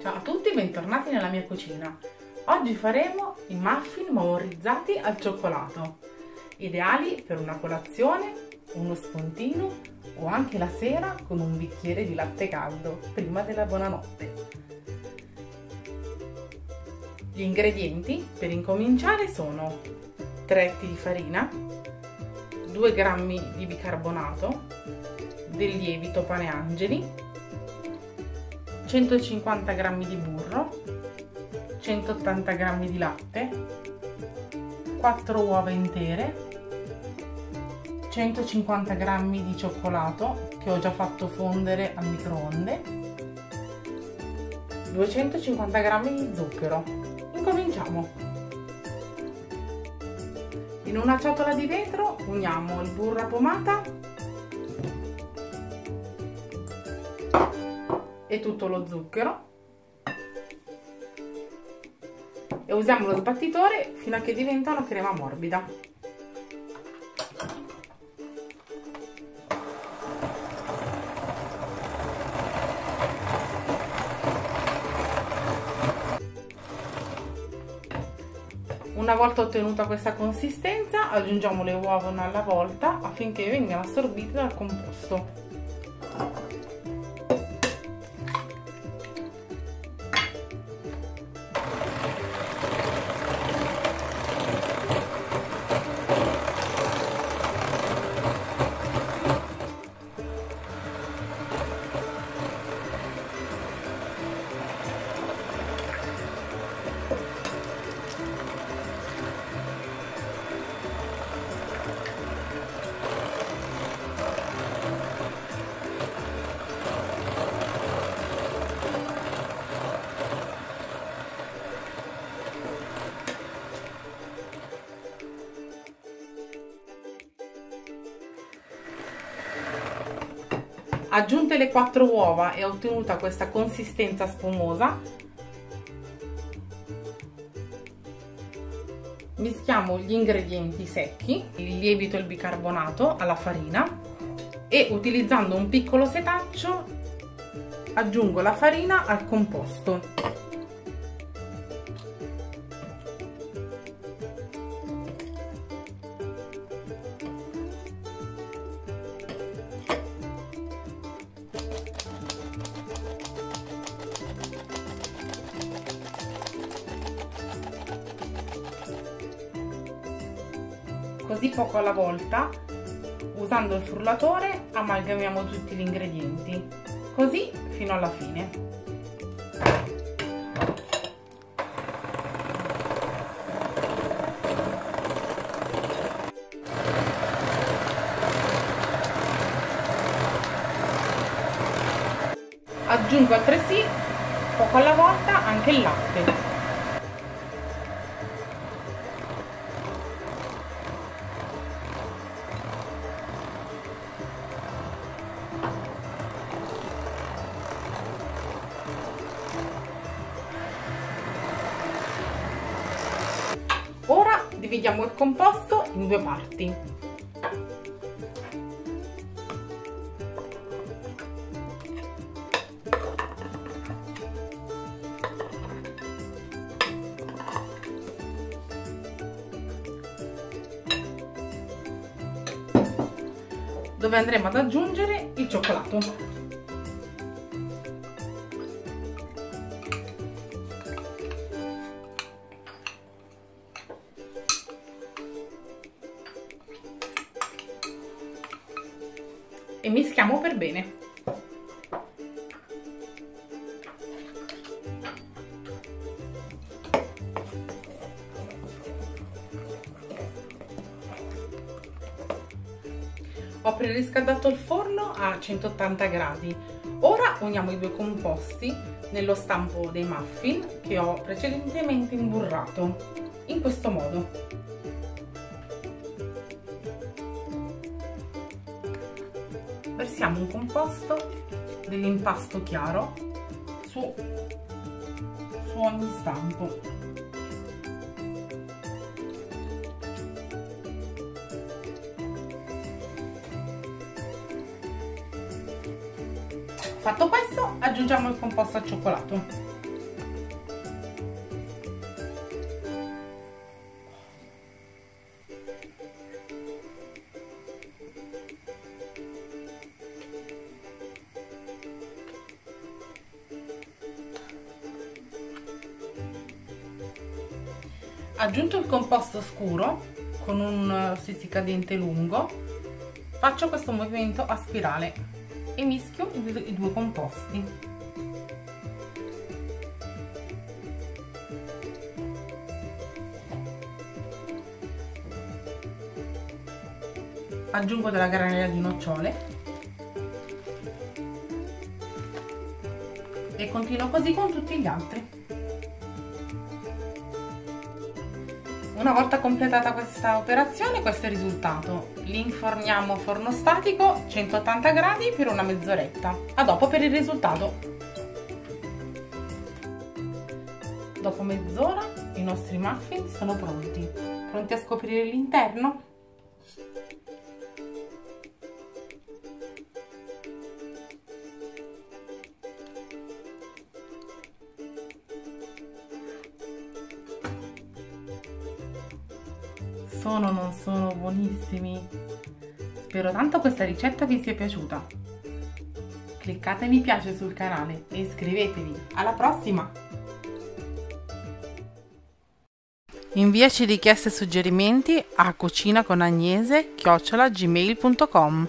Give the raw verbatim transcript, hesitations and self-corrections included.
Ciao a tutti e bentornati nella mia cucina. Oggi faremo i muffin marmorizzati al cioccolato, ideali per una colazione, uno spuntino o anche la sera con un bicchiere di latte caldo prima della buonanotte. Gli ingredienti per incominciare sono tre etti di farina, due grammi di bicarbonato, del lievito paneangeli, centocinquanta grammi di burro, centottanta grammi di latte, quattro uova intere, centocinquanta grammi di cioccolato che ho già fatto fondere al microonde, duecentocinquanta grammi di zucchero. Incominciamo! In una ciotola di vetro uniamo il burro a pomata e tutto lo zucchero e usiamo lo sbattitore fino a che diventa una crema morbida. Una volta ottenuta questa consistenza aggiungiamo le uova una alla volta affinché vengano assorbite dal composto. Aggiunte le quattro uova e ottenuta questa consistenza spumosa, mischiamo gli ingredienti secchi, il lievito e il bicarbonato alla farina e utilizzando un piccolo setaccio aggiungo la farina al composto. Così poco alla volta, usando il frullatore, amalgamiamo tutti gli ingredienti, così fino alla fine. Aggiungo altresì, poco alla volta, anche il latte. Dividiamo il composto in due parti. Dove andremo ad aggiungere il cioccolato. E mischiamo per bene. Ho preriscaldato il forno a centottanta gradi. Ora uniamo i due composti nello stampo dei muffin che ho precedentemente imburrato, in questo modo. Versiamo un composto dell'impasto chiaro su, su ogni stampo. Fatto questo, aggiungiamo il composto al cioccolato. Aggiunto il composto scuro con un stuzzicadente lungo, faccio questo movimento a spirale e mischio i due composti. Aggiungo della granella di nocciole e continuo così con tutti gli altri. Una volta completata questa operazione, questo è il risultato. Li inforniamo a forno statico centottanta gradi per una mezz'oretta. A dopo per il risultato. Dopo mezz'ora i nostri muffin sono pronti. Pronti a scoprire l'interno? Sono, non sono buonissimi. Spero tanto questa ricetta vi sia piaciuta. Cliccate mi piace sul canale e iscrivetevi. Alla prossima! Inviaci richieste e suggerimenti a cucinaconagnese chiocciola gmail punto com.